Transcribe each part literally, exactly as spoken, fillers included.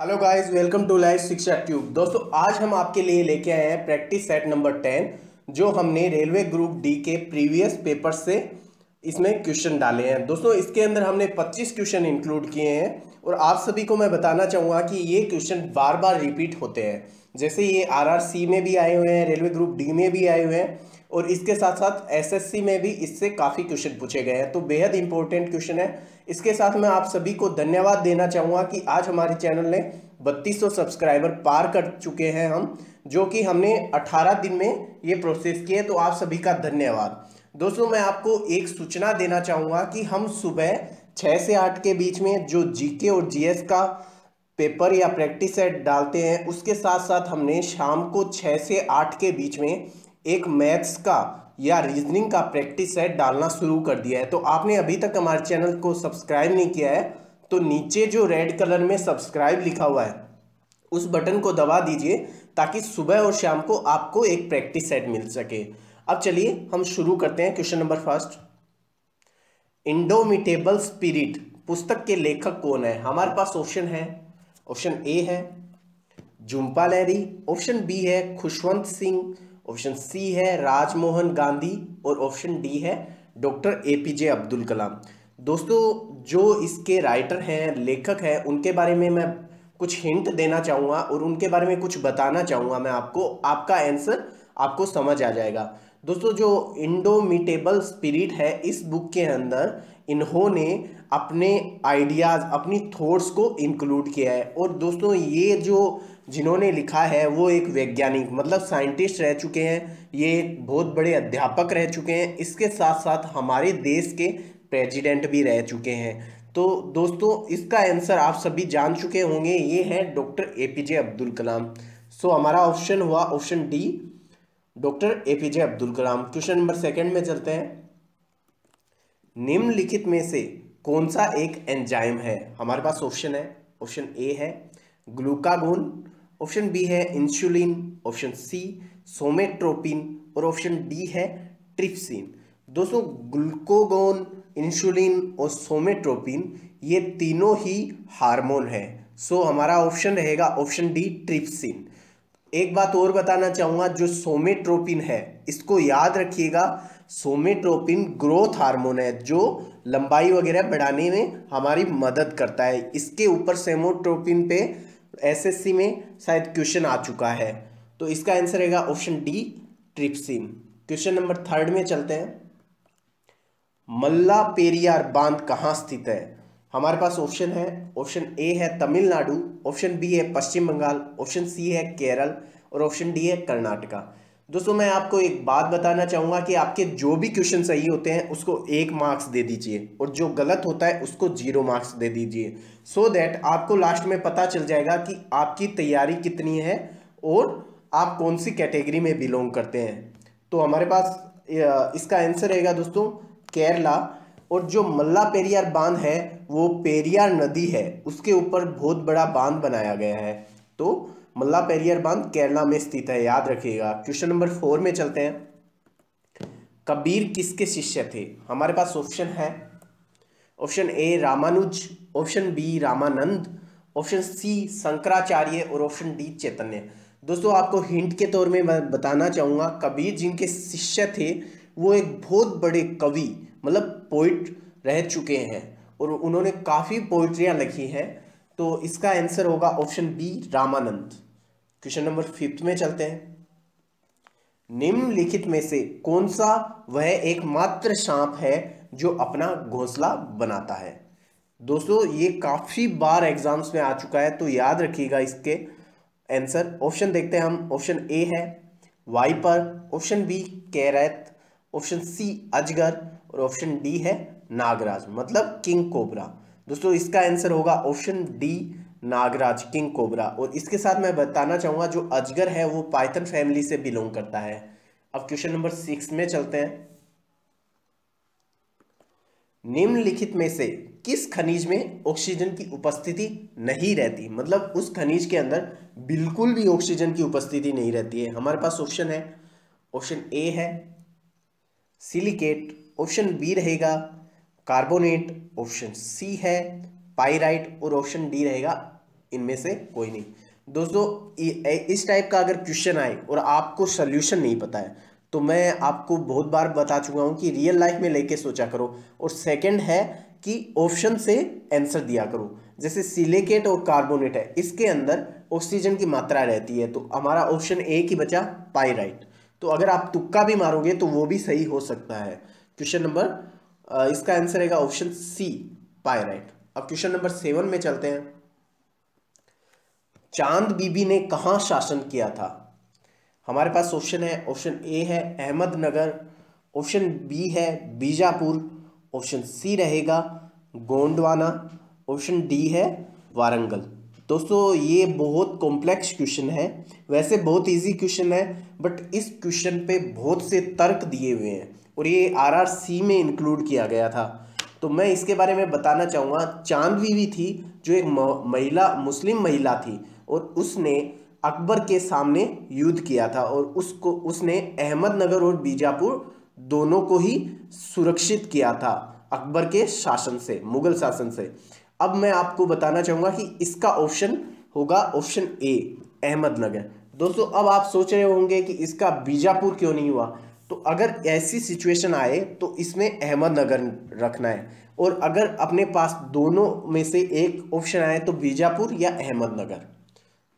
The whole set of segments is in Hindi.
Hello guys, welcome to live Shiksha tube. दोस्तों, आज हम आपके लिए लेके आए हैं प्रैक्टिस सेट नंबर टेन, जो हमने रेलवे ग्रुप डी के प्रीवियस पेपर से इसमें क्वेश्चन डाले हैं। दोस्तों, इसके अंदर हमने पच्चीस क्वेश्चन इंक्लूड किए हैं और आप सभी को मैं बताना चाहूँगा कि ये क्वेश्चन बार बार रिपीट होते हैं। जैसे ये आर आर सी में भी आए हुए हैं, रेलवे ग्रुप डी में भी आए हुए हैं और इसके साथ साथ एस एस सी में भी इससे काफ़ी क्वेश्चन पूछे गए हैं, तो बेहद इंपॉर्टेंट क्वेश्चन है। इसके साथ मैं आप सभी को धन्यवाद देना चाहूँगा कि आज हमारे चैनल ने बत्तीस सौ सब्सक्राइबर पार कर चुके हैं हम, जो कि हमने अठारह दिन में ये प्रोसेस किए, तो आप सभी का धन्यवाद। दोस्तों, मैं आपको एक सूचना देना चाहूँगा कि हम सुबह छः से आठ के बीच में जो जी के और जी एस का पेपर या प्रैक्टिस सेट डालते हैं, उसके साथ साथ हमने शाम को छः से आठ के बीच में एक मैथ्स का या रीजनिंग का प्रैक्टिस सेट डालना शुरू कर दिया है। तो आपने अभी तक हमारे चैनल को सब्सक्राइब नहीं किया है तो नीचे जो रेड कलर में सब्सक्राइब लिखा हुआ है उस बटन को दबा दीजिए, ताकि सुबह और शाम को आपको एक प्रैक्टिस सेट मिल सके। अब चलिए हम शुरू करते हैं। Question number first, indomitable spirit पुस्तक के लेखक कौन है? हमारे पास ऑप्शन है, ऑप्शन ए है झुम्पा लहरी, ऑप्शन बी है खुशवंत सिंह, ऑप्शन सी है राजमोहन गांधी और ऑप्शन डी है doctor A P J Abdul Kalam. दोस्तों, जो इसके राइटर हैं, लेखक हैं, उनके बारे में मैं कुछ हिंट देना चाहूँगा और उनके बारे में कुछ बताना चाहूँगा मैं आपको। आपका आंसर आपको समझ आ जाएगा। दोस्तों, जो इंडोमिटेबल स्पिरिट है, इस बुक के अंदर इन्होंने अपने आइडियाज़, अपनी थॉट्स को इंक्लूड किया है। और दोस्तों, ये जो जिन्होंने लिखा है वो एक वैज्ञानिक मतलब साइंटिस्ट रह चुके हैं, ये एक बहुत बड़े अध्यापक रह चुके हैं, इसके साथ साथ हमारे देश के प्रेसिडेंट भी रह चुके हैं। तो दोस्तों, इसका आंसर आप सभी जान चुके होंगे, ये है doctor A P J Abdul Kalam. So हमारा ऑप्शन हुआ option D, doctor A P J Abdul Kalam. Question number second में चलते हैं। निम्नलिखित में से कौन सा एक एंजाइम है? हमारे पास ऑप्शन है, ऑप्शन ए है ग्लूकागोन, ऑप्शन बी है इंसुलिन, ऑप्शन सी सोमेट्रोपिन और ऑप्शन डी है ट्रिप्सिन। दोस्तों, ग्लूकागोन, इंसुलिन और सोमेट्रोपिन ये तीनों ही हार्मोन है। सो हमारा ऑप्शन रहेगा ऑप्शन डी, ट्रिप्सिन। एक बात और बताना चाहूँगा, जो सोमेट्रोपिन है इसको याद रखिएगा, सोमेट्रोपिन ग्रोथ हार्मोन है जो लंबाई वगैरह बढ़ाने में हमारी मदद करता है। इसके ऊपर सोमेट्रोपिन पे एसएससी में शायद क्वेश्चन आ चुका है, तो इसका आंसर रहेगा option D, trypsin. Question number third में चलते हैं। मल्ला पेरियार बांध कहाँ स्थित है? हमारे पास ऑप्शन है, ऑप्शन ए है तमिलनाडु, ऑप्शन बी है पश्चिम बंगाल, ऑप्शन सी है केरल और ऑप्शन डी है कर्नाटका। दोस्तों, मैं आपको एक बात बताना चाहूँगा कि आपके जो भी क्वेश्चन सही होते हैं उसको एक मार्क्स दे दीजिए और जो गलत होता है उसको जीरो मार्क्स दे दीजिए, सो दैट आपको लास्ट में पता चल जाएगा कि आपकी तैयारी कितनी है और आप कौन सी कैटेगरी में बिलोंग करते हैं। तो हमारे पास इसका आंसर रहेगा दोस्तों केरला। और जो मल्ला पेरियार बांध है वो पेरियार नदी है, उसके ऊपर बहुत बड़ा बांध बनाया गया है, तो मल्ला पेरियार बांध केरला में स्थित है, याद रखिएगा। क्वेश्चन नंबर फोर में चलते हैं। कबीर किसके शिष्य थे? हमारे पास ऑप्शन है, option A Ramanuj, option B Ramanand, option C Shankaracharya और ऑप्शन डी चैतन्य। दोस्तों, आपको हिंट के तौर में मैं बताना चाहूँगा, कबीर जिनके शिष्य थे वो एक बहुत बड़े कवि मतलब पोइट रह चुके हैं और उन्होंने काफ़ी पोइट्रियाँ लिखी हैं, तो इसका आंसर होगा option B, Ramanand. Question number fifth में चलते हैं। निम्नलिखित में से कौन सा वह एकमात्र सांप है जो अपना घोंसला बनाता है? दोस्तों, ये काफ़ी बार एग्जाम्स में आ चुका है, तो याद रखिएगा इसके आंसर। ऑप्शन देखते हैं हम, ऑप्शन ए है viper, option B krait, option C अजगर और ऑप्शन डी है नागराज मतलब किंग कोबरा। दोस्तों, इसका आंसर होगा ऑप्शन डी, नागराज, किंग कोबरा। और इसके साथ मैं बताना चाहूँगा जो अजगर है वो पाइथन फैमिली से बिलोंग करता है। अब क्वेश्चन नंबर सिक्स में चलते हैं। निम्नलिखित में से किस खनिज में ऑक्सीजन की उपस्थिति नहीं रहती? मतलब उस खनिज के अंदर बिल्कुल भी ऑक्सीजन की उपस्थिति नहीं रहती है। हमारे पास ऑप्शन है, ऑप्शन ए है सिलिकेट, ऑप्शन बी रहेगा कार्बोनेट, ऑप्शन सी है पाइराइट और ऑप्शन डी रहेगा इनमें से कोई नहीं। दोस्तों इस टाइप का अगर क्वेश्चन आए और आपको सल्यूशन नहीं पता है तो मैं आपको बहुत बार बता चुका हूं कि रियल लाइफ में लेके सोचा करो। और सेकंड है कि ऑप्शन से आंसर दिया करो। जैसे सिलिकेट और कार्बोनेट है, इसके अंदर ऑक्सीजन की मात्रा रहती है, तो हमारा ऑप्शन ए की बचा पाइराइट। तो अगर आप तुक्का भी मारोगे तो वो भी सही हो सकता है। क्वेश्चन नंबर इसका आंसर रहेगा ऑप्शन सी पाइराइट। अब क्वेश्चन नंबर सेवन में चलते हैं। चांद बीबी ने कहाँ शासन किया था? हमारे पास ऑप्शन है, ऑप्शन ए है अहमदनगर, ऑप्शन बी है बीजापुर, ऑप्शन सी रहेगा गोंडवाना, ऑप्शन डी है वारंगल। दोस्तों ये बहुत कॉम्प्लेक्स क्वेश्चन है, वैसे बहुत इजी क्वेश्चन है, बट इस क्वेश्चन पे बहुत से तर्क दिए हुए हैं और ये आरआरसी में इंक्लूड किया गया था। तो मैं इसके बारे में बताना चाहूँगा। चांद बीबी थी जो एक महिला मुस्लिम महिला थी और उसने अकबर के सामने युद्ध किया था और उसको उसने अहमदनगर और बीजापुर दोनों को ही सुरक्षित किया था अकबर के शासन से, मुगल शासन से। अब मैं आपको बताना चाहूँगा कि इसका ऑप्शन होगा ऑप्शन ए अहमदनगर। दोस्तों अब आप सोच रहे होंगे कि इसका बीजापुर क्यों नहीं हुआ, तो अगर ऐसी सिचुएशन आए तो इसमें अहमदनगर रखना है, और अगर अपने पास दोनों में से एक ऑप्शन आए तो बीजापुर या अहमदनगर।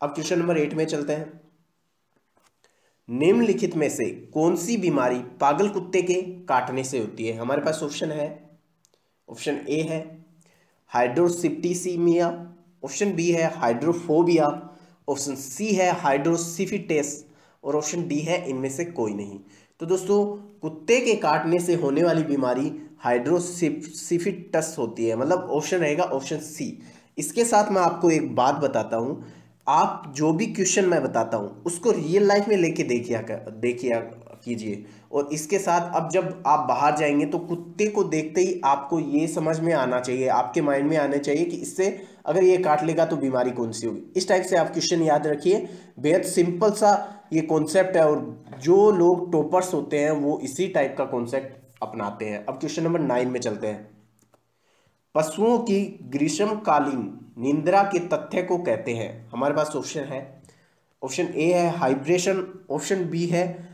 अब क्वेश्चन नंबर एट में चलते हैं। निम्नलिखित में से कौन सी बीमारी पागल कुत्ते के काटने से होती है? हमारे पास ऑप्शन है, ऑप्शन ए है हाइड्रोसिप्टिसीमिया, ऑप्शन बी है हाइड्रोफोबिया, ऑप्शन सी है हाइड्रोसिफिटेस और ऑप्शन डी है इनमें से कोई नहीं। तो दोस्तों कुत्ते के काटने से होने वाली बीमारी हाइड्रोसिफिटस होती है, मतलब ऑप्शन रहेगा ऑप्शन सी। इसके साथ मैं आपको एक बात बताता हूँ, आप जो भी क्वेश्चन मैं बताता हूँ उसको रियल लाइफ में लेके देखिया देखिया कीजिए। और इसके साथ अब जब आप बाहर जाएंगे तो कुत्ते को देखते ही आपको ये समझ में आना चाहिए, आपके माइंड में आना चाहिए कि इससे अगर ये काट लेगा तो बीमारी कौन सी होगी। इस टाइप से आप क्वेश्चन याद रखिए। बेहद सिंपल सा ये कॉन्सेप्ट है और जो लोग टॉपर्स होते हैं वो इसी टाइप का कॉन्सेप्ट अपनाते हैं। अब क्वेश्चन नंबर नाइन में चलते हैं। पशुओं की ग्रीष्मकालीन निंद्रा के तथ्य को कहते हैं। हमारे पास ऑप्शन है, ऑप्शन ए है हाइब्रेशन, ऑप्शन बी है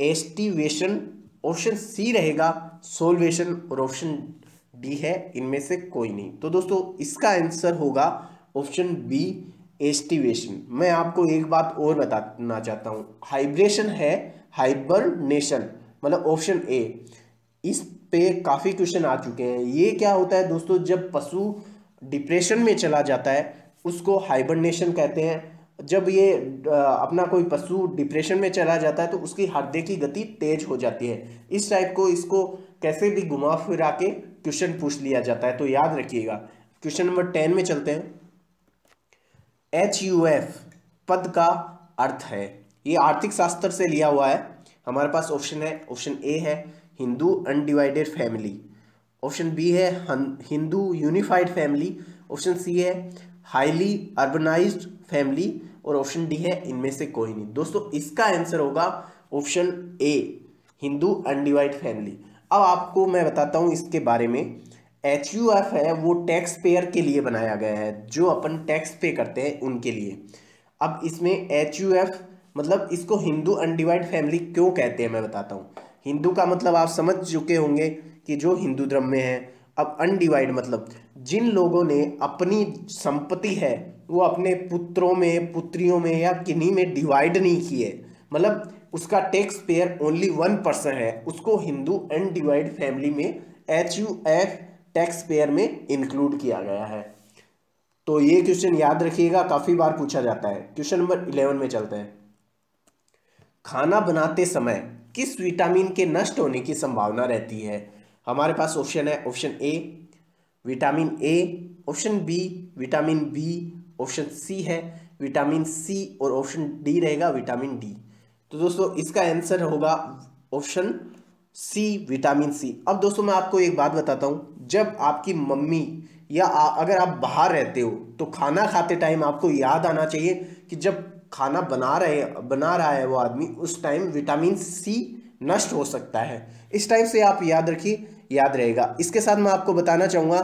एस्टिवेशन, ऑप्शन सी रहेगा सोल्वेशन और ऑप्शन डी है इनमें से कोई नहीं। तो दोस्तों इसका आंसर होगा ऑप्शन बी एस्टिवेशन। मैं आपको एक बात और बताना चाहता हूँ, हाइब्रेशन है हाइबरनेशन, मतलब ऑप्शन ए। इस पे काफ़ी क्वेश्चन आ चुके हैं। ये क्या होता है दोस्तों, जब पशु डिप्रेशन में चला जाता है उसको हाइबरनेशन कहते हैं। जब ये अपना कोई पशु डिप्रेशन में चला जाता है तो उसकी हृदय की गति तेज हो जाती है। इस टाइप को इसको कैसे भी घुमा फिरा के क्वेश्चन पूछ लिया जाता है, तो याद रखिएगा। क्वेश्चन नंबर टेन में चलते हैं। एच यू एफ पद का अर्थ है, ये आर्थिक शास्त्र से लिया हुआ है। हमारे पास ऑप्शन है, ऑप्शन ए है Hindu undivided family, option B है Hindu unified family, option C है हाईली अर्बनाइज्ड फैमिली और ऑप्शन डी है इनमें से कोई नहीं। दोस्तों इसका आंसर होगा option A Hindu undivided family. अब आपको मैं बताता हूँ इसके बारे में। एच यू एफ है वो टैक्स पेयर के लिए बनाया गया है, जो अपन टैक्स पे करते हैं उनके लिए। अब इसमें एच यू एफ मतलब इसको हिंदू अनडिवाइड फैमिली क्यों कहते हैं मैं बताता हूँ। हिंदू का मतलब आप समझ चुके होंगे कि जो हिंदू धर्म में है। अब अनडिवाइड मतलब जिन लोगों ने अपनी संपत्ति है वो अपने पुत्रों में, पुत्रियों में या किन्हीं में डिवाइड नहीं की है, मतलब उसका taxpayer only one person है, उसको हिंदू अनडिवाइड फैमिली में H U F tax payer में इंक्लूड किया गया है। तो ये क्वेश्चन याद रखिएगा, काफी बार पूछा जाता है। क्वेश्चन नंबर इलेवन में चलते हैं। खाना बनाते समय किस विटामिन के नष्ट होने की संभावना रहती है? हमारे पास ऑप्शन है, option A vitamin A, option B vitamin B, option C है विटामिन सी और ऑप्शन डी रहेगा विटामिन डी। तो दोस्तों इसका आंसर होगा ऑप्शन सी विटामिन सी। अब दोस्तों मैं आपको एक बात बताता हूँ, जब आपकी मम्मी या आ, अगर आप बाहर रहते हो तो खाना खाते टाइम आपको याद आना चाहिए कि जब खाना बना रहे बना रहा है वो आदमी उस टाइम विटामिन सी नष्ट हो सकता है। इस टाइप से आप याद रखिए, याद रहेगा। इसके साथ मैं आपको बताना चाहूँगा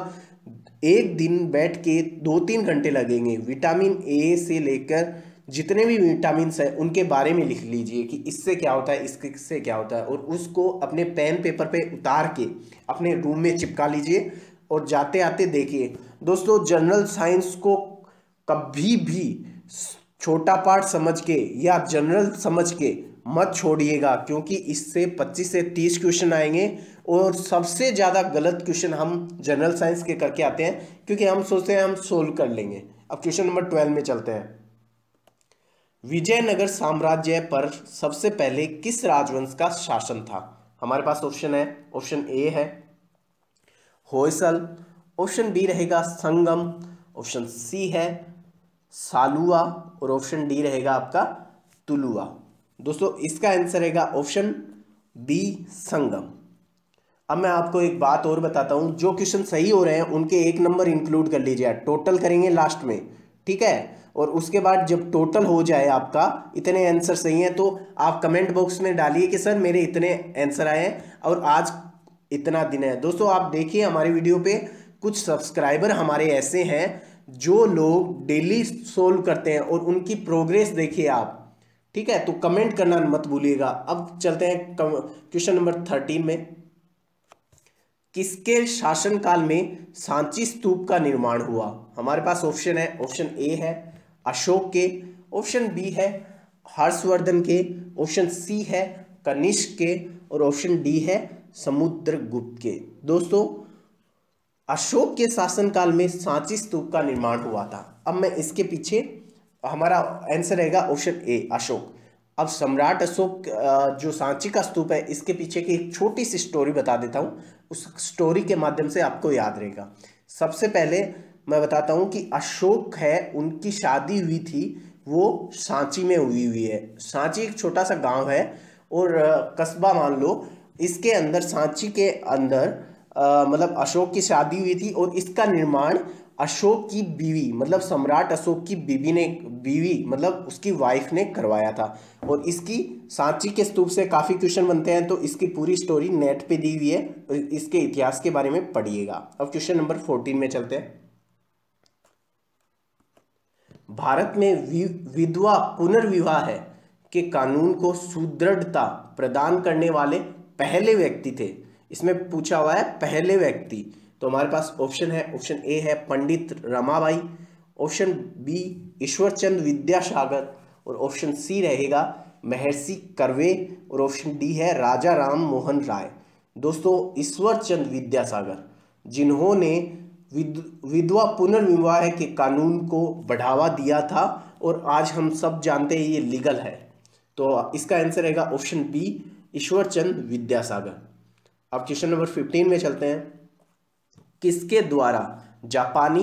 एक दिन बैठ के दो तीन घंटे लगेंगे, विटामिन ए से लेकर जितने भी विटामिन्स हैं उनके बारे में लिख लीजिए कि इससे क्या होता है, इससे क्या होता है, और उसको अपने पेन पेपर पे उतार के अपने रूम में चिपका लीजिए और जाते आते देखिए। दोस्तों जनरल साइंस को कभी भी छोटा पार्ट समझ के या जनरल समझ के मत छोड़िएगा, क्योंकि इससे पच्चीस से तीस क्वेश्चन आएंगे और सबसे ज़्यादा गलत क्वेश्चन हम जनरल साइंस के करके आते हैं, क्योंकि हम सोचते हैं हम सोल्व कर लेंगे। अब क्वेश्चन नंबर ट्वेल्व में चलते हैं। विजयनगर साम्राज्य पर सबसे पहले किस राजवंश का शासन था? हमारे पास ऑप्शन है, ऑप्शन ए है होयसल, ऑप्शन बी रहेगा संगम, ऑप्शन सी है सालुआ और ऑप्शन डी रहेगा आपका तुलुआ। दोस्तों इसका आंसर रहेगा ऑप्शन बी संगम। अब मैं आपको एक बात और बताता हूँ, जो क्वेश्चन सही हो रहे हैं उनके एक नंबर इंक्लूड कर लीजिए, टोटल करेंगे लास्ट में, ठीक है। और उसके बाद जब टोटल हो जाए आपका इतने आंसर सही हैं तो आप कमेंट बॉक्स में डालिए कि सर मेरे इतने आंसर आए हैं और आज इतना दिन है। दोस्तों आप देखिए हमारे वीडियो पे कुछ सब्सक्राइबर हमारे ऐसे हैं जो लोग डेली सोल्व करते हैं और उनकी प्रोग्रेस देखिए आप, ठीक है। तो कमेंट करना मत भूलिएगा। अब चलते हैं क्वेश्चन नंबर थर्टीन में। किसके शासनकाल में सांची स्तूप का निर्माण हुआ? हमारे पास ऑप्शन है, ऑप्शन ए है अशोक के, ऑप्शन बी है हर्षवर्धन के, ऑप्शन सी है कनिष्क के और ऑप्शन डी है समुद्रगुप्त के। दोस्तों अशोक के शासनकाल में सांची स्तूप का निर्माण हुआ था। अब मैं इसके पीछे हमारा आंसर रहेगा ऑप्शन ए अशोक। अब सम्राट अशोक जो सांची का स्तूप है इसके पीछे की एक छोटी सी स्टोरी बता देता हूँ, उस स्टोरी के माध्यम से आपको याद रहेगा। सबसे पहले मैं बताता हूँ कि अशोक है, उनकी शादी हुई थी वो सांची में हुई हुई है। सांची एक छोटा सा गांव है और कस्बा मान लो, इसके अंदर सांची के अंदर मतलब अशोक की शादी हुई थी और इसका निर्माण अशोक की बीवी मतलब सम्राट अशोक की बीवी ने बीवी मतलब उसकी वाइफ ने करवाया था। और इसकी सांची के स्तूप से काफ़ी क्वेश्चन बनते हैं, तो इसकी पूरी स्टोरी नेट पे दी हुई है और इसके इतिहास के बारे में पढ़िएगा। अब क्वेश्चन नंबर फोर्टीन में चलते हैं। भारत में विधवा पुनर्विवाह है के कानून को सुदृढ़ता प्रदान करने वाले पहले व्यक्ति थे। इसमें पूछा हुआ है पहले व्यक्ति, तो हमारे पास ऑप्शन है, ऑप्शन ए है पंडित रमाबाई, ऑप्शन बी ईश्वर चंद्र विद्यासागर और ऑप्शन सी रहेगा महर्षि कर्वे और ऑप्शन डी है राजा राम मोहन राय। दोस्तों ईश्वर चंद्र विद्यासागर जिन्होंने विधवा पुनर्विवाह के कानून को बढ़ावा दिया था और आज हम सब जानते हैं ये लीगल है, तो इसका आंसर रहेगा ऑप्शन बी ईश्वर चंद्र विद्यासागर। अब क्वेश्चन नंबर फिफ्टीन में चलते हैं। किसके द्वारा जापानी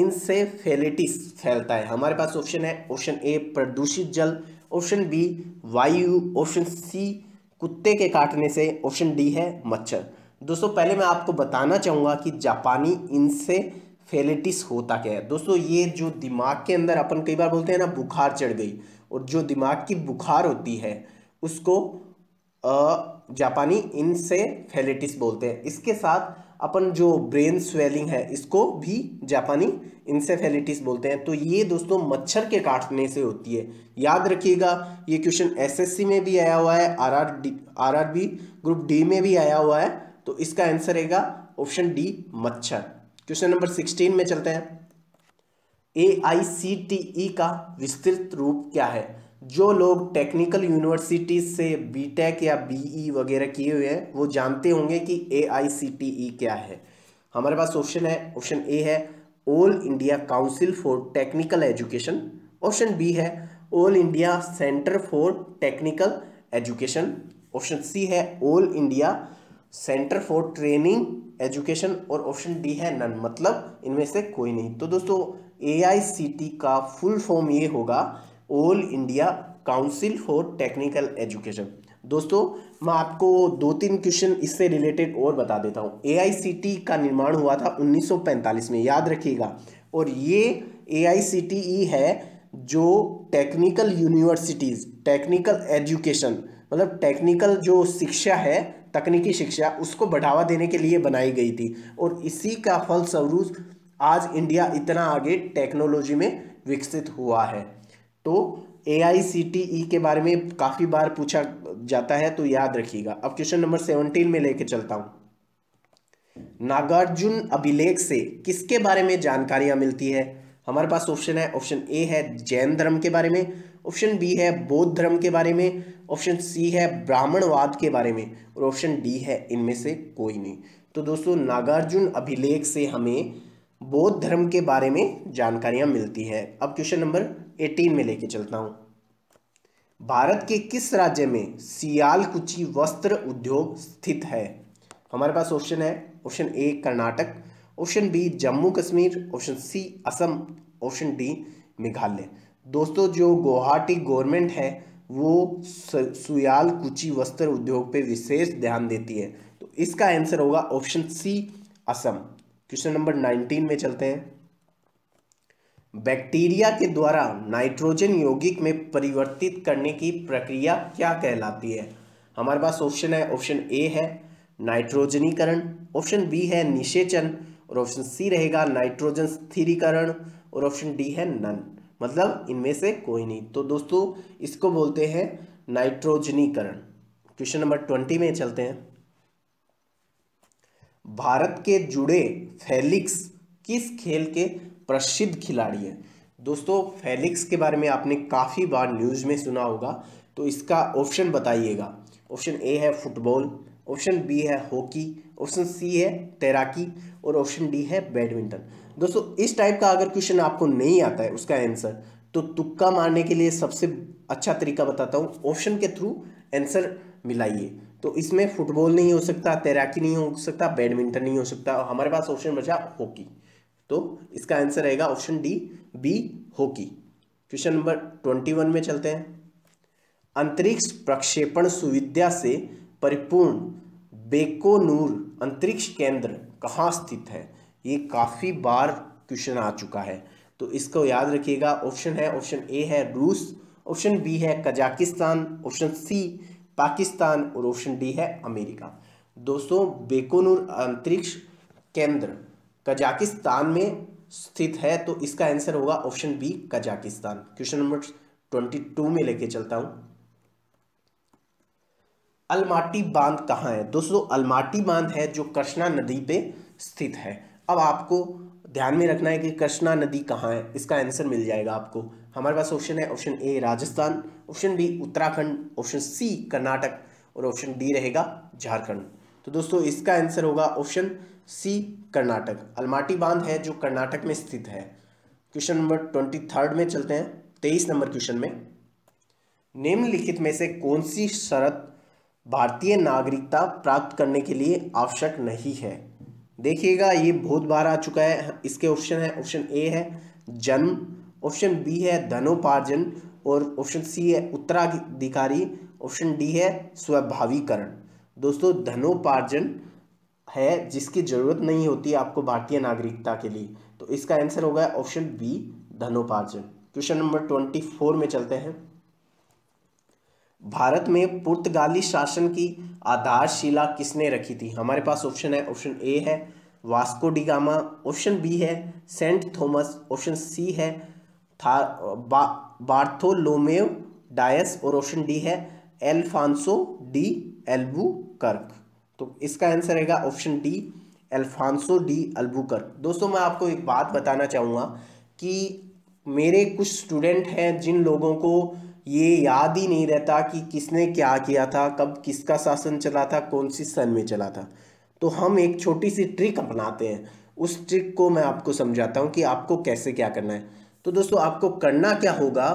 इंसेफेलाइटिस फैलता है? हमारे पास ऑप्शन है, ऑप्शन ए प्रदूषित जल, ऑप्शन बी वायु, ऑप्शन सी कुत्ते के काटने से, ऑप्शन डी है मच्छर। दोस्तों पहले मैं आपको बताना चाहूँगा कि जापानी इंसेफेलाइटिस होता क्या है। दोस्तों ये जो दिमाग के अंदर अपन कई बार बोलते हैं ना बुखार चढ़ गई, और जो दिमाग की बुखार होती है उसको जापानी इंसेफेलाइटिस बोलते हैं। इसके साथ अपन जो ब्रेन स्वेलिंग है इसको भी जापानी इंसेफेलाइटिस बोलते हैं। तो ये दोस्तों मच्छर के काटने से होती है, याद रखिएगा। ये क्वेश्चन एसएससी में भी आया हुआ है, आरआरडी आरआरबी ग्रुप डी में भी आया हुआ है, तो इसका आंसर रहेगा ऑप्शन डी मच्छर। क्वेश्चन नंबर सिक्सटीन में चलते हैं। ए आई सी टी ई का विस्तृत रूप क्या है? जो लोग टेक्निकल यूनिवर्सिटीज़ से बीटेक या बीई वगैरह किए हुए हैं वो जानते होंगे कि ए आई सी टी ई क्या है। हमारे पास ऑप्शन है, ऑप्शन ए है all India council for technical education, option B है all India centre for technical education, option C है all India centre for training education और ऑप्शन डी है नन, मतलब इनमें से कोई नहीं। तो दोस्तों ए आई सी टी का फुल फॉर्म ये होगा all India council for technical education. दोस्तों मैं आपको दो तीन क्वेश्चन इससे रिलेटेड और बता देता हूँ। ए आई सी टी का निर्माण हुआ था उन्नीस सौ पैंतालीस में, याद रखिएगा। और ये ए आई सी टी ई है जो टेक्निकल यूनिवर्सिटीज़ टेक्निकल एजुकेशन मतलब टेक्निकल जो शिक्षा है तकनीकी शिक्षा उसको बढ़ावा देने के लिए बनाई गई थी। और इसी का फलस्वरूप आज इंडिया इतना आगे टेक्नोलॉजी में विकसित हुआ है। तो ए आई सी टी ई के बारे में काफ़ी बार पूछा जाता है, तो याद रखिएगा। अब क्वेश्चन नंबर सेवनटीन में लेके चलता हूँ। नागार्जुन अभिलेख से किसके बारे में जानकारियाँ मिलती है? हमारे पास ऑप्शन है, ऑप्शन ए है जैन धर्म के बारे में, ऑप्शन बी है बौद्ध धर्म के बारे में, ऑप्शन सी है ब्राह्मणवाद के बारे में, और ऑप्शन डी है इनमें से कोई नहीं। तो दोस्तों नागार्जुन अभिलेख से हमें बौद्ध धर्म के बारे में जानकारियां मिलती है। अब क्वेश्चन नंबर अठारह में लेके चलता हूं। भारत के किस राज्य में सियालकुची वस्त्र उद्योग स्थित है? हमारे पास ऑप्शन है, option A Karnataka, option B Jammu Kashmir, option C Assam, option D Meghalaya. दोस्तों जो गुवाहाटी गवर्नमेंट है वो सियालकुची वस्त्र उद्योग पे विशेष ध्यान देती है, तो इसका आंसर होगा option C Assam. Question number nineteen में चलते हैं। बैक्टीरिया के द्वारा नाइट्रोजन यौगिक में परिवर्तित करने की प्रक्रिया क्या कहलाती है? हमारे पास ऑप्शन है, ऑप्शन ए है नाइट्रोजनीकरण, ऑप्शन बी है निषेचन, और ऑप्शन सी रहेगा नाइट्रोजन स्थिरीकरण, और ऑप्शन डी है नन, मतलब इनमें से कोई नहीं। तो दोस्तों इसको बोलते हैं नाइट्रोजनीकरण। क्वेश्चन नंबर ट्वेंटी में चलते हैं। भारत के जुड़े फेलिक्स किस खेल के प्रसिद्ध खिलाड़ी हैं? दोस्तों फेलिक्स के बारे में आपने काफ़ी बार न्यूज़ में सुना होगा, तो इसका ऑप्शन बताइएगा। ऑप्शन ए है फुटबॉल, ऑप्शन बी है हॉकी, ऑप्शन सी है तैराकी, और ऑप्शन डी है बैडमिंटन। दोस्तों इस टाइप का अगर क्वेश्चन आपको नहीं आता है उसका आंसर, तो तुक्का मारने के लिए सबसे अच्छा तरीका बताता हूँ, ऑप्शन के थ्रू आंसर मिलाइए। तो इसमें फुटबॉल नहीं हो सकता, तैराकी नहीं हो सकता, बैडमिंटन नहीं हो सकता, हमारे पास ऑप्शन बचा हॉकी, तो इसका आंसर रहेगा option D B hockey. Question number twenty one में चलते हैं। अंतरिक्ष प्रक्षेपण सुविधा से परिपूर्ण बैकोनूर अंतरिक्ष केंद्र कहाँ स्थित है? ये काफ़ी बार क्वेश्चन आ चुका है, तो इसको याद रखिएगा। ऑप्शन है, ऑप्शन ए है रूस, ऑप्शन बी है कजाकिस्तान, ऑप्शन सी पाकिस्तान, और ऑप्शन डी है अमेरिका। दोस्तों बैकोनूर अंतरिक्ष केंद्र कजाकिस्तान में स्थित है, तो इसका आंसर होगा option B Kazakhstan. Question number twenty two में लेके चलता हूँ। अलमाटी बांध कहाँ है? दोस्तों अलमाटी बांध है जो कृष्णा नदी पे स्थित है। अब आपको ध्यान में रखना है कि कृष्णा नदी कहाँ है, इसका आंसर मिल जाएगा आपको। हमारे पास ऑप्शन है, option A Rajasthan, option B Uttarakhand, option C Karnataka, और ऑप्शन डी रहेगा झारखंड। तो दोस्तों इसका आंसर होगा ऑप्शन सी कर्नाटक। अलमाटी बांध है जो कर्नाटक में स्थित है। क्वेश्चन नंबर ट्वेंटी थर्ड में चलते हैं। तेईस नंबर क्वेश्चन में, निम्नलिखित में से कौन सी शर्त भारतीय नागरिकता प्राप्त करने के लिए आवश्यक नहीं है? देखिएगा ये बहुत बार आ चुका है। इसके ऑप्शन है, ऑप्शन ए है जन्म, ऑप्शन बी है धनोपार्जन, और ऑप्शन सी है उत्तराधिकारी, ऑप्शन डी है स्वभावीकरण। दोस्तों धनोपार्जन है जिसकी ज़रूरत नहीं होती आपको भारतीय नागरिकता के लिए, तो इसका आंसर होगा ऑप्शन बी धनोपार्जन। क्वेश्चन नंबर ट्वेंटी फोर में चलते हैं। भारत में पुर्तगाली शासन की आधारशिला किसने रखी थी? हमारे पास ऑप्शन है, ऑप्शन ए है Vasco da Gama, option B है सेंट थॉमस, ऑप्शन सी है था बा, बार्थोलोमेव डायस, और ऑप्शन डी है एल्फांसो डी एल्बुकर्क। तो इसका आंसर रहेगा option D Alfonso de Albuquerque. दोस्तों मैं आपको एक बात बताना चाहूँगा कि मेरे कुछ स्टूडेंट हैं जिन लोगों को ये याद ही नहीं रहता कि किसने क्या किया था, कब किसका शासन चला था, कौन सी सन में चला था, तो हम एक छोटी सी ट्रिक अपनाते हैं। उस ट्रिक को मैं आपको समझाता हूँ कि आपको कैसे क्या करना है। तो दोस्तों आपको करना क्या होगा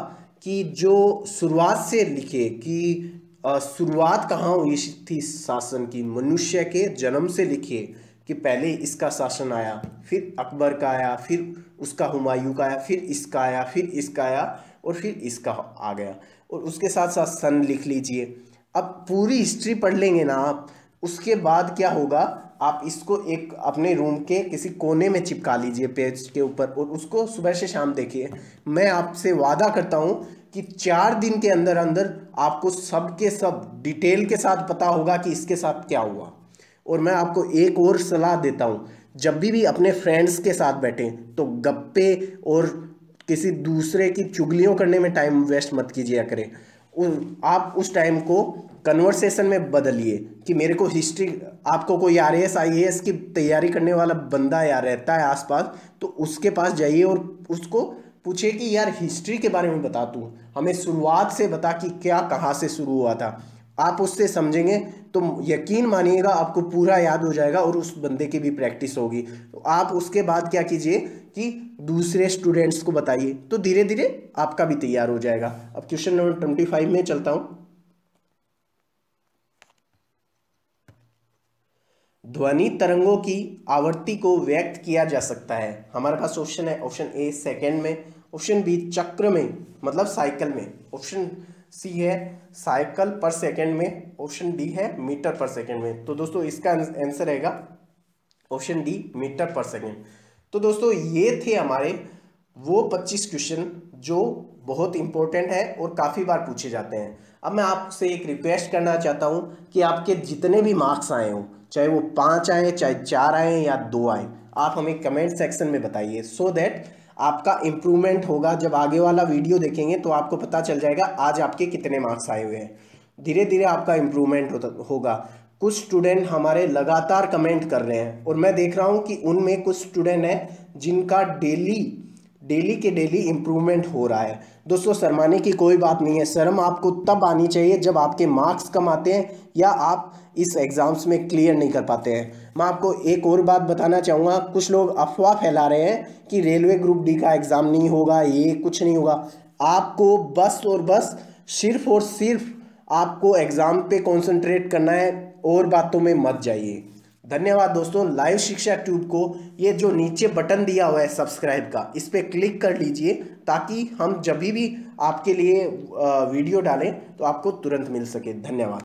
कि जो शुरुआत से लिखे कि शुरुआत कहाँ हुई थी शासन की, मनुष्य के जन्म से लिखिए कि पहले इसका शासन आया, फिर अकबर का आया, फिर उसका हुमायूं का आया, फिर इसका आया, फिर इसका आया, और फिर इसका आ गया, और उसके साथ साथ सन लिख लीजिए। अब पूरी हिस्ट्री पढ़ लेंगे ना आप, उसके बाद क्या होगा, आप इसको एक अपने रूम के किसी कोने में चिपका लीजिए पेज के ऊपर, और उसको सुबह से शाम देखिए। मैं आपसे वादा करता हूँ कि चार दिन के अंदर अंदर आपको सब के सब डिटेल के साथ पता होगा कि इसके साथ क्या हुआ। और मैं आपको एक और सलाह देता हूँ जब भी भी अपने फ्रेंड्स के साथ बैठें तो गप्पे और किसी दूसरे की चुगलियों करने में टाइम वेस्ट मत कीजिए करें। आप उस टाइम को कन्वर्सेशन में बदलिए कि मेरे को हिस्ट्री, आपको कोई आरएएस आईएएस की तैयारी करने वाला बंदा यार रहता है आसपास, तो उसके पास जाइए और उसको पूछिए कि यार हिस्ट्री के बारे में बता, तू हमें शुरुआत से बता कि क्या कहाँ से शुरू हुआ था। आप उससे समझेंगे तो यकीन मानिएगा आपको पूरा याद हो जाएगा और उस बंदे की भी प्रैक्टिस होगी। तो आप उसके बाद क्या कीजिए कि दूसरे स्टूडेंट्स को बताइए, तो धीरे धीरे आपका भी तैयार हो जाएगा। अब क्वेश्चन नंबर ट्वेंटी फाइव में चलता हूँ। ध्वनि तरंगों की आवृत्ति को व्यक्त किया जा सकता है। हमारे पास ऑप्शन है, ऑप्शन ए सेकेंड में, ऑप्शन बी चक्र में मतलब साइकिल में, ऑप्शन सी है साइकिल पर सेकेंड में, ऑप्शन डी है मीटर पर सेकेंड में। तो दोस्तों इसका आंसर रहेगा ऑप्शन डी मीटर पर सेकेंड। तो दोस्तों ये थे हमारे वो पच्चीस क्वेश्चन जो बहुत इंपॉर्टेंट है और काफ़ी बार पूछे जाते हैं। अब मैं आपसे एक रिक्वेस्ट करना चाहता हूं कि आपके जितने भी मार्क्स आए हों, चाहे वो पाँच आए, चाहे चार आए या दो आए, आप हमें कमेंट सेक्शन में बताइए सो दैट आपका इम्प्रूवमेंट होगा। जब आगे वाला वीडियो देखेंगे तो आपको पता चल जाएगा आज आपके कितने मार्क्स आए हुए हैं। धीरे धीरे आपका इम्प्रूवमेंट होगा। कुछ स्टूडेंट हमारे लगातार कमेंट कर रहे हैं और मैं देख रहा हूँ कि उनमें कुछ स्टूडेंट हैं जिनका डेली डेली के डेली इम्प्रूवमेंट हो रहा है। दोस्तों शर्माने की कोई बात नहीं है, शर्म आपको तब आनी चाहिए जब आपके मार्क्स कम आते हैं या आप इस एग्ज़ाम्स में क्लियर नहीं कर पाते हैं। मैं आपको एक और बात बताना चाहूँगा, कुछ लोग अफवाह फैला रहे हैं कि रेलवे ग्रुप डी का एग्ज़ाम नहीं होगा, ये कुछ नहीं होगा। आपको बस और बस सिर्फ और सिर्फ आपको एग्ज़ाम पे कॉन्सेंट्रेट करना है, और बातों में मत जाइए। धन्यवाद दोस्तों। लाइव शिक्षा ट्यूब को ये जो नीचे बटन दिया हुआ है सब्सक्राइब का, इस पर क्लिक कर लीजिए ताकि हम जब भी आपके लिए वीडियो डालें तो आपको तुरंत मिल सके। धन्यवाद।